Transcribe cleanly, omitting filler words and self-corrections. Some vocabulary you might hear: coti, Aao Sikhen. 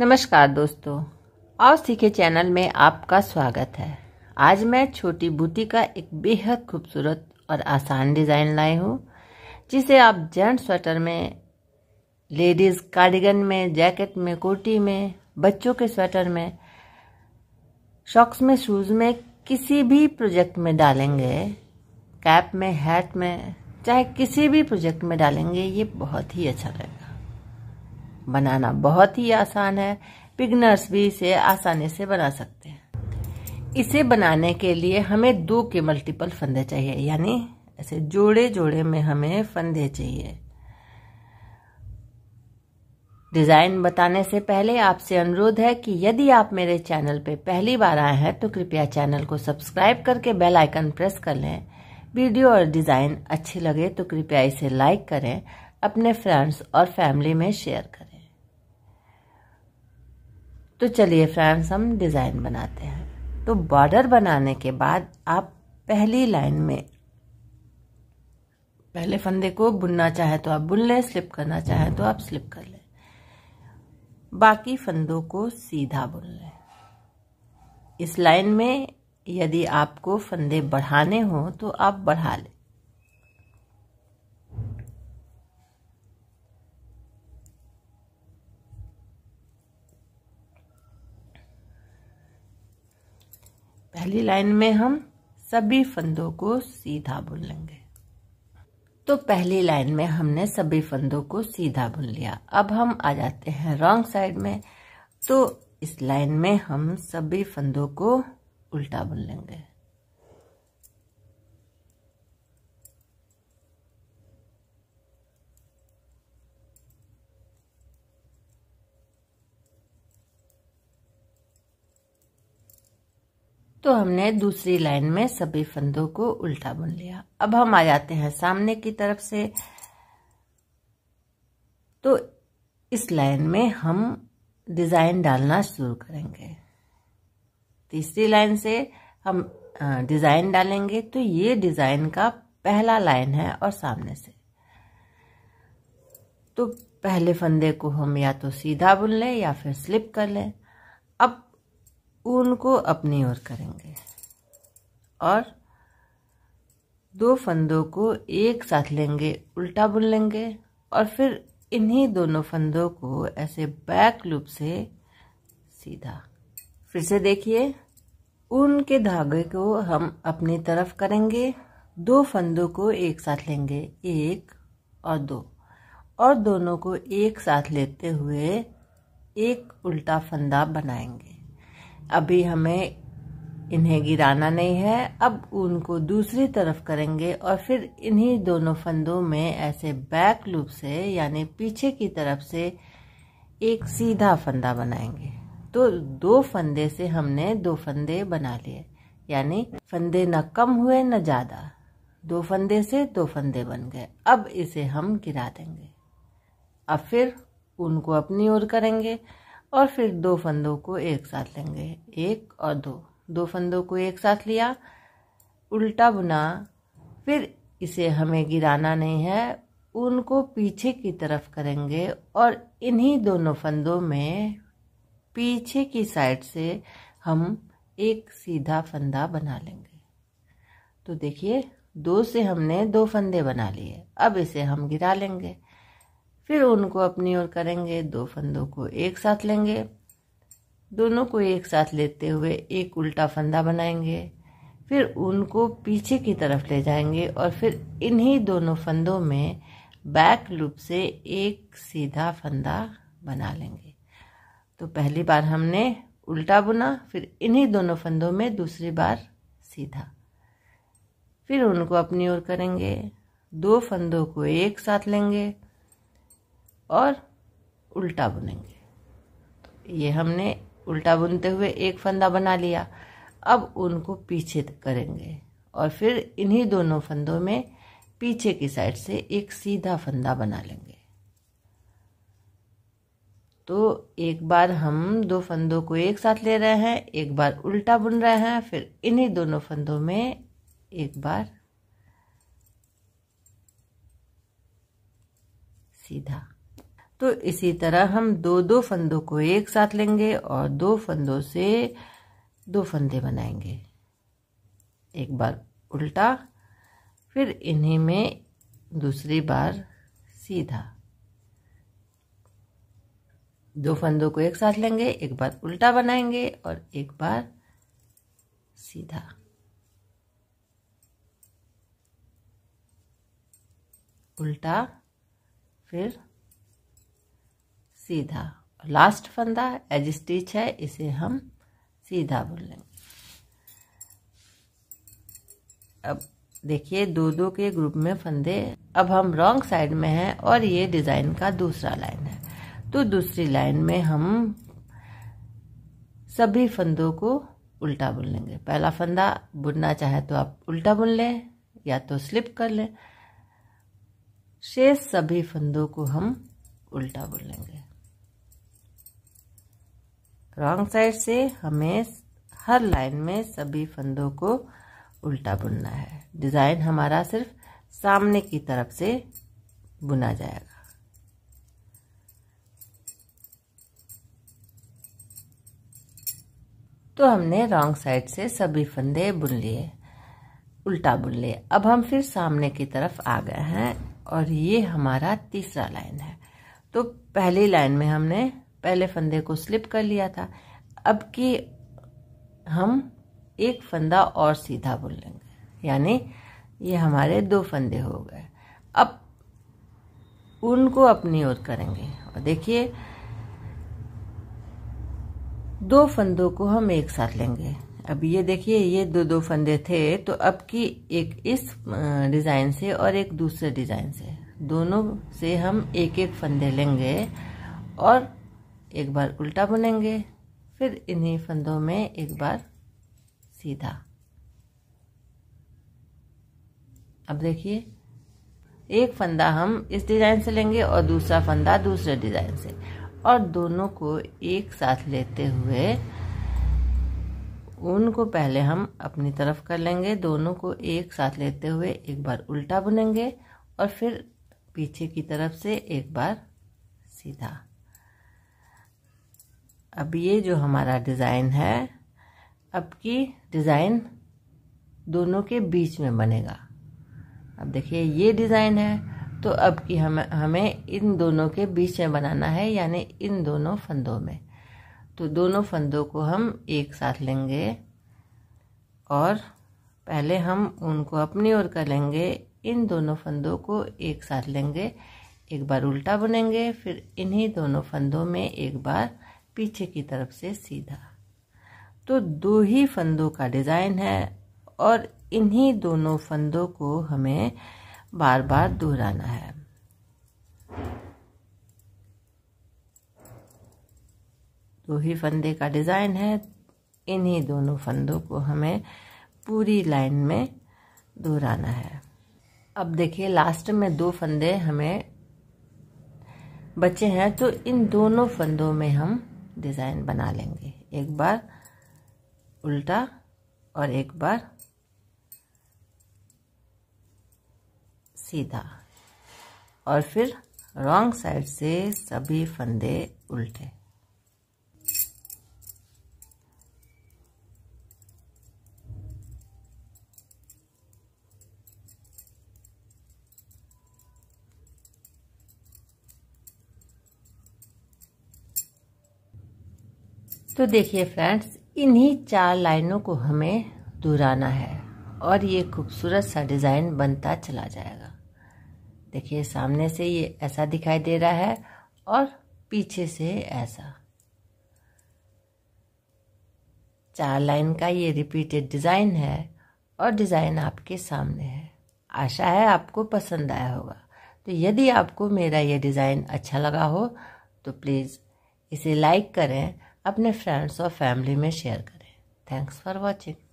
नमस्कार दोस्तों, आओ सीखे चैनल में आपका स्वागत है। आज मैं छोटी बूटी का एक बेहद खूबसूरत और आसान डिज़ाइन लाई हूँ, जिसे आप जेंट स्वेटर में, लेडीज़ कार्डिगन में, जैकेट में, कोटी में, बच्चों के स्वेटर में, शॉक्स में, शूज़ में, किसी भी प्रोजेक्ट में डालेंगे, कैप में, हैट में, चाहे किसी भी प्रोजेक्ट में डालेंगे, ये बहुत ही अच्छा लगेगा। बनाना बहुत ही आसान है, बिगनर्स भी इसे आसानी से बना सकते हैं। इसे बनाने के लिए हमें 2 के मल्टीपल फंदे चाहिए, यानी ऐसे जोड़े जोड़े में हमें फंदे चाहिए। डिज़ाइन बताने से पहले आपसे अनुरोध है कि यदि आप मेरे चैनल पे पहली बार आए हैं तो कृपया चैनल को सब्सक्राइब करके बेल आइकन प्रेस कर लें। वीडियो और डिज़ाइन अच्छी लगे तो कृपया इसे लाइक करें, अपने फ्रेंड्स और फैमिली में शेयर करें। तो चलिए फ्रेंड्स, हम डिज़ाइन बनाते हैं। तो बॉर्डर बनाने के बाद आप पहली लाइन में पहले फंदे को बुनना चाहे तो आप बुन लें, स्लिप करना चाहे तो आप स्लिप कर लें, बाकी फंदों को सीधा बुन लें। इस लाइन में यदि आपको फंदे बढ़ाने हो तो आप बढ़ा लें। पहली लाइन में हम सभी फंदों को सीधा बुन लेंगे। तो पहली लाइन में हमने सभी फंदों को सीधा बुन लिया। अब हम आ जाते हैं रॉन्ग साइड में, तो इस लाइन में हम सभी फंदों को उल्टा बुन लेंगे। तो हमने दूसरी लाइन में सभी फंदों को उल्टा बुन लिया। अब हम आ जाते हैं सामने की तरफ से, तो इस लाइन में हम डिज़ाइन डालना शुरू करेंगे। तीसरी लाइन से हम डिज़ाइन डालेंगे। तो ये डिज़ाइन का पहला लाइन है और सामने से। तो पहले फंदे को हम या तो सीधा बुन लें या फिर स्लिप कर लें। अब ऊन को अपनी ओर करेंगे और 2 फंदों को एक साथ लेंगे, उल्टा बुन लेंगे और फिर इन्हीं दोनों फंदों को ऐसे बैक लूप से सीधा। फिर से देखिए, ऊन के धागे को हम अपनी तरफ करेंगे, 2 फंदों को एक साथ लेंगे, 1 और 2, और दोनों को एक साथ लेते हुए एक उल्टा फंदा बनाएंगे। अभी हमें इन्हें गिराना नहीं है। अब ऊन को दूसरी तरफ करेंगे और फिर इन्हीं दोनों फंदों में ऐसे बैक लूप से, यानी पीछे की तरफ से एक सीधा फंदा बनाएंगे। तो 2 फंदे से हमने 2 फंदे बना लिए, यानी फंदे न कम हुए न ज़्यादा, 2 फंदे से 2 फंदे बन गए। अब इसे हम गिरा देंगे। अब फिर ऊन को अपनी ओर करेंगे और फिर 2 फंदों को एक साथ लेंगे, 1 और 2। 2 फंदों को एक साथ लिया, उल्टा बुना, फिर इसे हमें गिराना नहीं है। ऊन को पीछे की तरफ करेंगे और इन्हीं दोनों फंदों में पीछे की साइड से हम एक सीधा फंदा बना लेंगे। तो देखिए, 2 से हमने 2 फंदे बना लिए। अब इसे हम गिरा लेंगे। फिर उनको अपनी ओर करेंगे, 2 फंदों को एक साथ लेंगे, दोनों को एक साथ लेते हुए एक उल्टा फंदा बनाएंगे। फिर उनको पीछे की तरफ ले जाएंगे और फिर इन्हीं दोनों फंदों में बैक लूप से एक सीधा फंदा बना लेंगे। तो पहली बार हमने उल्टा बुना, फिर इन्हीं दोनों फंदों में दूसरी बार सीधा। फिर उनको अपनी ओर करेंगे, 2 फंदों को एक साथ लेंगे और उल्टा बुनेंगे। तो ये हमने उल्टा बुनते हुए एक फंदा बना लिया। अब उनको पीछे करेंगे और फिर इन्हीं दोनों फंदों में पीछे की साइड से एक सीधा फंदा बना लेंगे। तो एक बार हम 2 फंदों को एक साथ ले रहे हैं, एक बार उल्टा बुन रहे हैं, फिर इन्हीं दोनों फंदों में एक बार सीधा। तो इसी तरह हम दो दो फंदों को एक साथ लेंगे और दो फंदों से दो फंदे बनाएंगे। एक बार उल्टा, फिर इन्हीं में दूसरी बार सीधा। दो फंदों को एक साथ लेंगे, एक बार उल्टा बनाएंगे और एक बार सीधा। उल्टा, फिर सीधा। लास्ट फंदा एज स्टिच है, इसे हम सीधा बोल लेंगे। अब देखिए दो दो के ग्रुप में फंदे। अब हम रॉन्ग साइड में हैं और ये डिजाइन का दूसरा लाइन है, तो दूसरी लाइन में हम सभी फंदों को उल्टा बुन लेंगे। पहला फंदा बुनना चाहे तो आप उल्टा बुन लें या तो स्लिप कर लें, शेष सभी फंदों को हम उल्टा बुन लेंगे। रॉन्ग साइड से हमें हर लाइन में सभी फंदों को उल्टा बुनना है। डिजाइन हमारा सिर्फ सामने की तरफ से बुना जाएगा। तो हमने रॉन्ग साइड से सभी फंदे बुन लिए, उल्टा बुन लिए। अब हम फिर सामने की तरफ आ गए हैं और ये हमारा तीसरा लाइन है। तो पहली लाइन में हमने पहले फंदे को स्लिप कर लिया था, अब कि हम एक फंदा और सीधा बुन लेंगे, यानी ये हमारे दो फंदे हो गए। अब उनको अपनी ओर करेंगे और देखिए दो फंदों को हम एक साथ लेंगे। अब ये देखिए ये दो दो फंदे थे, तो अब की एक इस डिज़ाइन से और एक दूसरे डिज़ाइन से, दोनों से हम एक एक फंदे लेंगे और एक बार उल्टा बुनेंगे, फिर इन्हीं फंदों में एक बार सीधा। अब देखिए एक फंदा हम इस डिज़ाइन से लेंगे और दूसरा फंदा दूसरे डिज़ाइन से, और दोनों को एक साथ लेते हुए उनको पहले हम अपनी तरफ कर लेंगे। दोनों को एक साथ लेते हुए एक बार उल्टा बुनेंगे और फिर पीछे की तरफ से एक बार सीधा। अब ये जो हमारा डिज़ाइन है, अब की डिज़ाइन दोनों के बीच में बनेगा। अब देखिए ये डिज़ाइन है, तो अब की हमें इन दोनों के बीच में बनाना है, यानी इन दोनों फंदों में। तो दोनों फंदों को हम एक साथ लेंगे और पहले हम उनको अपनी ओर कर लेंगे। इन दोनों फंदों को एक साथ लेंगे, एक बार उल्टा बुनेंगे, फिर इन्हीं दोनों फंदों में एक बार पीछे की तरफ से सीधा। तो दो ही फंदों का डिज़ाइन है और इन्हीं दोनों फंदों को हमें बार बार दोहराना है। दो ही फंदे का डिज़ाइन है, इन्हीं दोनों फंदों को हमें पूरी लाइन में दोहराना है। अब देखिए लास्ट में दो फंदे हमें बचे हैं, तो इन दोनों फंदों में हम डिज़ाइन बना लेंगे। एक बार उल्टा और एक बार सीधा, और फिर रॉन्ग साइड से सभी फंदे उल्टे। तो देखिए फ्रेंड्स, इन्हीं चार लाइनों को हमें दोहराना है और ये खूबसूरत सा डिज़ाइन बनता चला जाएगा। देखिए सामने से ये ऐसा दिखाई दे रहा है और पीछे से ऐसा। चार लाइन का ये रिपीटेड डिज़ाइन है और डिज़ाइन आपके सामने है। आशा है आपको पसंद आया होगा। तो यदि आपको मेरा ये डिज़ाइन अच्छा लगा हो तो प्लीज़ इसे लाइक करें, अपने फ्रेंड्स और फैमिली में शेयर करें। Thanks for watching.